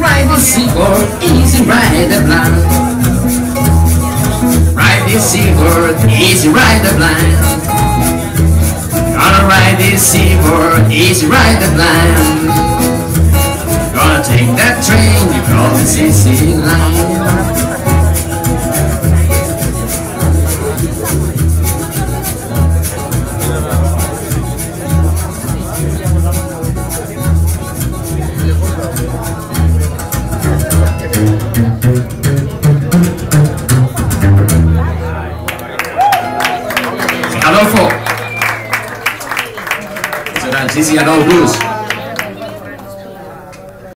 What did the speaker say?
ride this seaboard, easy ride the blind. Ride this seaboard, easy ride the blind. Gonna ride this seaboard, easy ride the blind. Gonna take that train you call the CC line. Adolfo Ruiz.